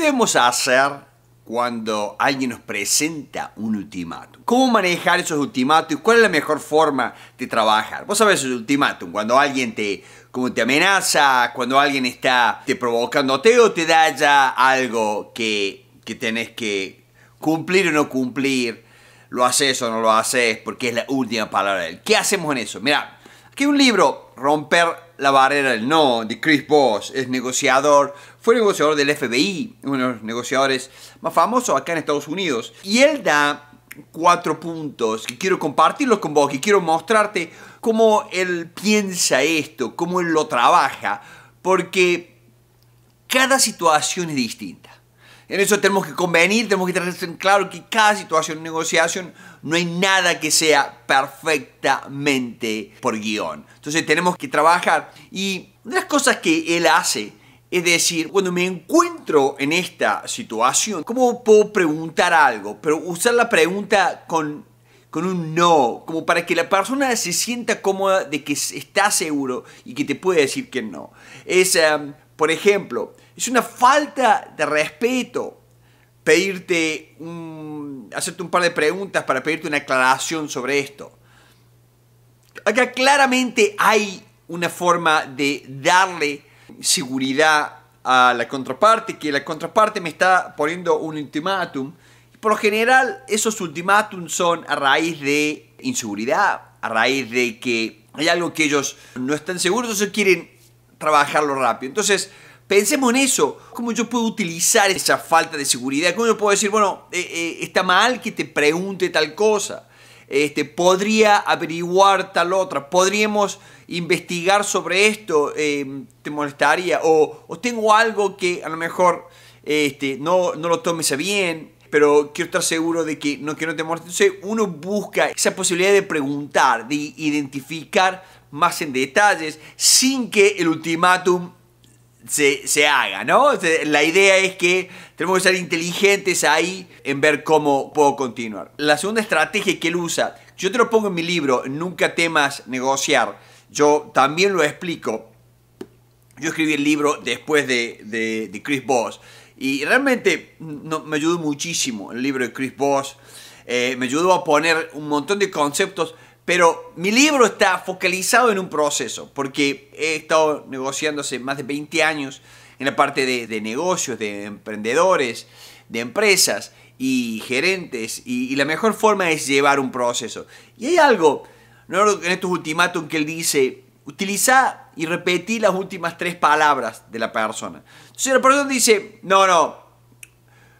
debemos hacer cuando alguien nos presenta un ultimátum? ¿Cómo manejar esos ultimátums? ¿Cuál es la mejor forma de trabajar? Vos sabés esos ultimátum, cuando alguien te amenaza, cuando alguien te provocándote o te da ya algo que tenés que cumplir o no cumplir, lo haces o no lo haces, porque es la última palabra de él. ¿Qué hacemos en eso? Mirá, aquí hay un libro, Romper la Barrera del No, de Chris Voss. Es negociador, fue negociador del FBI, uno de los negociadores más famosos acá en Estados Unidos. Y él da 4 puntos que quiero compartirlos con vos, que quiero mostrarte cómo él piensa esto, cómo él lo trabaja, porque cada situación es distinta. En eso tenemos que convenir, tenemos que tener en claro que cada situación de negociación no hay nada que sea perfectamente por guión. Entonces tenemos que trabajar, y una de las cosas que él hace es decir, cuando me encuentro en esta situación, ¿cómo puedo preguntar algo? Pero usar la pregunta con un no, como para que la persona se sienta cómoda de que está seguro y que te puede decir que no. Es, por ejemplo, es una falta de respeto pedirte hacerte un par de preguntas para pedirte una aclaración sobre esto. Acá claramente hay una forma de darle seguridad a la contraparte, que la contraparte me está poniendo un ultimátum. Por lo general, esos ultimátums son a raíz de inseguridad, a raíz de que hay algo que ellos no están seguros o quieren trabajarlo rápido. Entonces, pensemos en eso, cómo yo puedo utilizar esa falta de seguridad, cómo yo puedo decir, bueno, está mal que te pregunte tal cosa, podría averiguar tal otra, podríamos investigar sobre esto, te molestaría, o tengo algo que a lo mejor no lo tomes a bien, pero quiero estar seguro de que no te moleste. Entonces uno busca esa posibilidad de preguntar, de identificar más en detalles, sin que el ultimátum se haga, ¿no? La idea es que tenemos que ser inteligentes ahí en ver cómo puedo continuar. La segunda estrategia que él usa, yo te lo pongo en mi libro, Nunca temas negociar. Yo también lo explico. Yo escribí el libro después de Chris Voss. Y realmente me ayudó muchísimo el libro de Chris Voss. Me ayudó a poner un montón de conceptos. Pero mi libro está focalizado en un proceso, porque he estado negociando hace más de 20 años en la parte de negocios, de emprendedores, de empresas y gerentes. Y la mejor forma es llevar un proceso. Y hay algo, ¿no?, en estos ultimátums que él dice, utiliza y repetí las últimas 3 palabras de la persona. Entonces la persona dice, no lo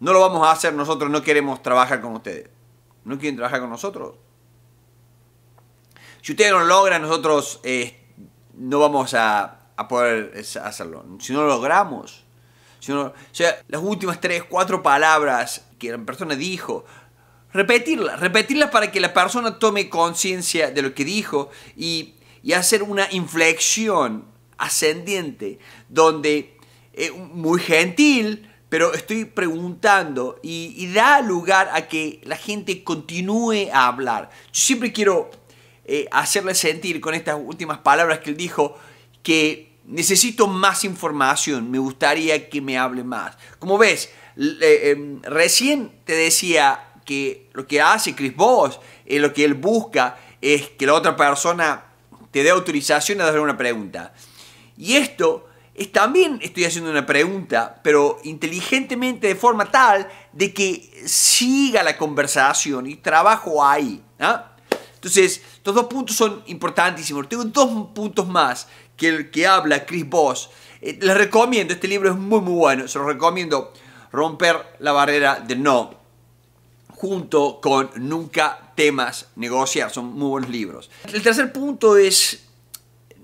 vamos a hacer, nosotros no queremos trabajar con ustedes. ¿No quieren trabajar con nosotros? Si ustedes no lo logran, nosotros no vamos a poder hacerlo. Si no lo logramos. O sea, las últimas 3, 4 palabras que la persona dijo, repetirlas para que la persona tome conciencia de lo que dijo y hacer una inflexión ascendiente, donde muy gentil, pero estoy preguntando y da lugar a que la gente continúe a hablar. Yo siempre quiero hacerle sentir con estas últimas palabras que él dijo que necesito más información, me gustaría que me hable más. Como ves, recién te decía que lo que hace Chris Voss, lo que él busca es que la otra persona te dé autorización a hacer una pregunta. Y esto es también, estoy haciendo una pregunta, pero inteligentemente, de forma tal de que siga la conversación y trabajo ahí, ¿ah? Entonces, estos 2 puntos son importantísimos. Tengo 2 puntos más que el que habla Chris Voss. Les recomiendo, este libro es muy bueno. Se los recomiendo, Romper la Barrera del No, junto con Nunca temas negociar. Son muy buenos libros. El tercer punto es,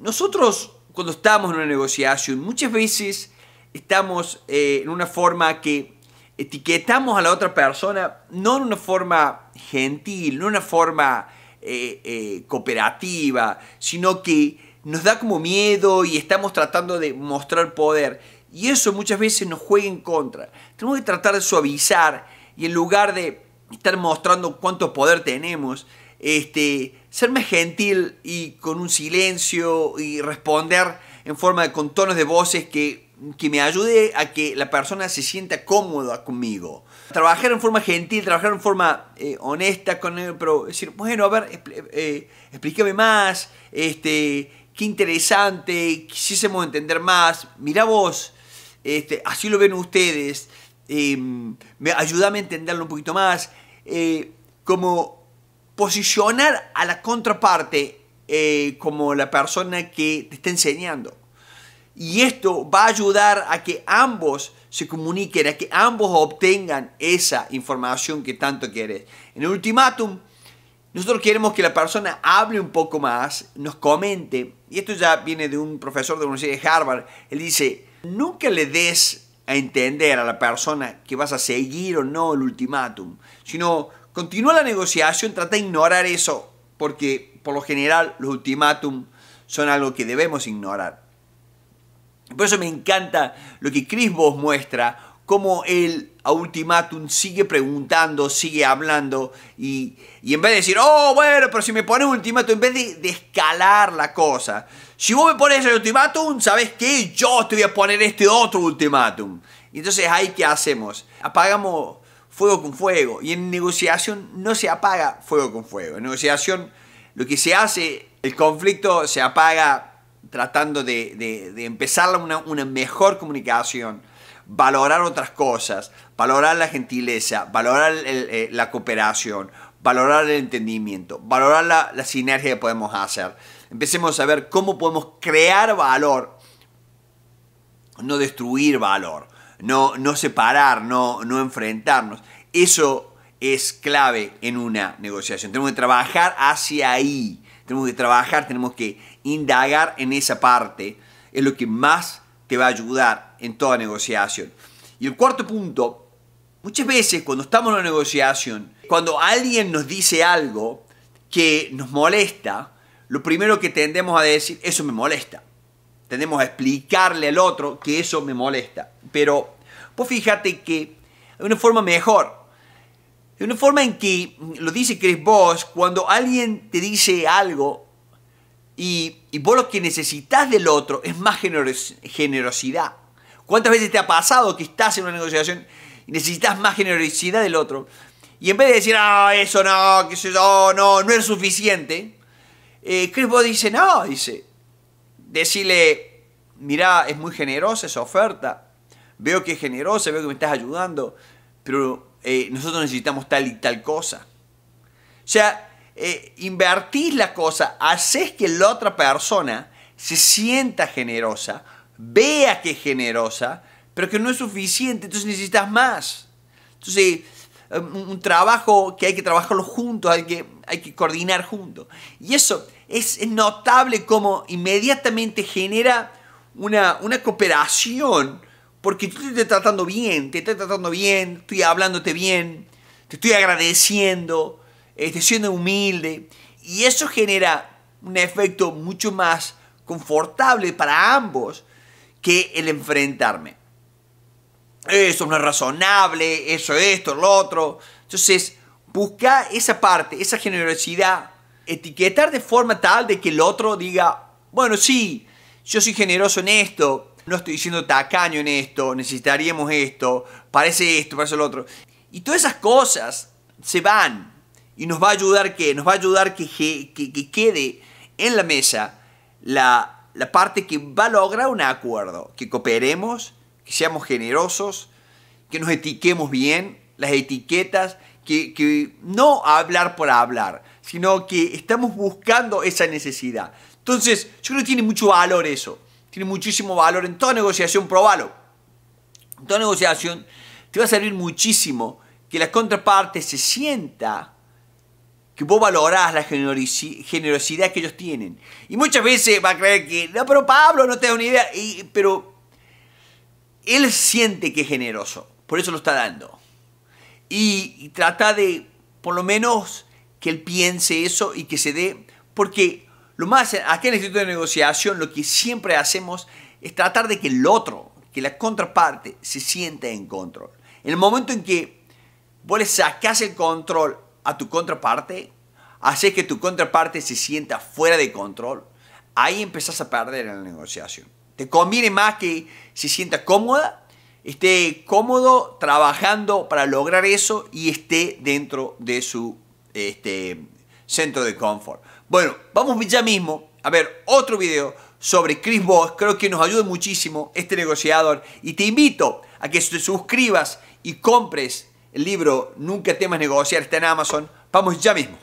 nosotros cuando estamos en una negociación, muchas veces estamos en una forma que etiquetamos a la otra persona, no en una forma gentil, no en una forma cooperativa, sino que nos da como miedo y estamos tratando de mostrar poder, y eso muchas veces nos juega en contra. Tenemos que tratar de suavizar, y en lugar de estar mostrando cuánto poder tenemos, ser más gentil y con un silencio, y responder en forma con tonos de voces que que me ayude a que la persona se sienta cómoda conmigo. Trabajar en forma gentil, trabajar en forma honesta con él, pero decir, bueno, a ver, explícame más, qué interesante, quisiésemos entender más, mirá vos, así lo ven ustedes, ayúdame a entenderlo un poquito más, como posicionar a la contraparte como la persona que te está enseñando. Y esto va a ayudar a que ambos se comuniquen, a que ambos obtengan esa información que tanto quieres. En el ultimátum, nosotros queremos que la persona hable un poco más, nos comente, y esto ya viene de un profesor de la Universidad de Harvard, él dice, nunca le des a entender a la persona que vas a seguir o no el ultimátum, sino continúa la negociación, trata de ignorar eso, porque por lo general los ultimátum son algo que debemos ignorar. Por eso me encanta lo que Chris Voss muestra, cómo él a ultimátum sigue preguntando, sigue hablando y en vez de decir, oh, bueno, pero si me pones ultimátum, en vez de escalar la cosa, si vos me pones el ultimátum, ¿sabes qué? Yo te voy a poner este otro ultimátum. Y entonces ahí, ¿qué hacemos? Apagamos fuego con fuego. Y en negociación no se apaga fuego con fuego. En negociación lo que se hace, el conflicto se apaga tratando de empezar una mejor comunicación, valorar otras cosas, valorar la gentileza, valorar la cooperación, valorar el entendimiento, valorar la sinergia que podemos hacer. Empecemos a ver cómo podemos crear valor, no destruir valor, no separar, no enfrentarnos. Eso es clave en una negociación. Tenemos que trabajar hacia ahí. Tenemos que trabajar, tenemos que indagar en esa parte. Es lo que más te va a ayudar en toda negociación. Y el cuarto punto, muchas veces cuando estamos en una negociación, cuando alguien nos dice algo que nos molesta, lo primero que tendemos a decir, eso me molesta. Tendemos a explicarle al otro que eso me molesta. Pero pues fíjate que hay una forma mejor. De una forma en que, lo dice Chris Voss, cuando alguien te dice algo y vos lo que necesitas del otro es más generosidad. ¿Cuántas veces te ha pasado que estás en una negociación y necesitas más generosidad del otro? Y en vez de decir, ah, eso no, que eso no es suficiente, Chris Voss dice, no, decirle, mirá, es muy generosa esa oferta, veo que es generosa, veo que me estás ayudando, pero nosotros necesitamos tal y tal cosa. O sea, invertís la cosa, haces que la otra persona se sienta generosa, vea que es generosa, pero que no es suficiente, entonces necesitas más. Entonces, un trabajo que hay que trabajarlo juntos, hay que coordinar juntos. Y eso es notable como inmediatamente genera una cooperación. Porque tú te estoy tratando bien, estoy hablándote bien, te estoy agradeciendo, estoy siendo humilde. Y eso genera un efecto mucho más confortable para ambos que el enfrentarme. Eso no es razonable, eso, esto, lo otro. Entonces, busca esa parte, esa generosidad, etiquetar de forma tal de que el otro diga, bueno, sí, yo soy generoso en esto. No estoy siendo tacaño en esto, necesitaríamos esto, parece lo otro. Y todas esas cosas se van y nos va a ayudar que que quede en la mesa la parte que va a lograr un acuerdo. Que cooperemos, que seamos generosos, que nos etiquemos bien, las etiquetas, que no hablar por hablar, sino que estamos buscando esa necesidad. Entonces, yo creo que tiene mucho valor eso. Tiene muchísimo valor en toda negociación, probalo. En toda negociación te va a servir muchísimo que la contraparte se sienta que vos valorás la generosidad que ellos tienen. Y muchas veces va a creer que, no, pero Pablo, no te da una idea. Pero él siente que es generoso, por eso lo está dando. Y trata de, por lo menos, que él piense eso y que se dé, porque lo más, aquí en el Instituto de Negociación, lo que siempre hacemos es tratar de que el otro, que la contraparte, se sienta en control. En el momento en que vos le sacás el control a tu contraparte, haces que tu contraparte se sienta fuera de control, ahí empezás a perder en la negociación. Te conviene más que se sienta cómoda, esté cómodo trabajando para lograr eso y esté dentro de su centro de confort. Bueno, vamos ya mismo a ver otro video sobre Chris Voss. Creo que nos ayuda muchísimo este negociador y te invito a que te suscribas y compres el libro Nunca temas negociar, está en Amazon. Vamos ya mismo.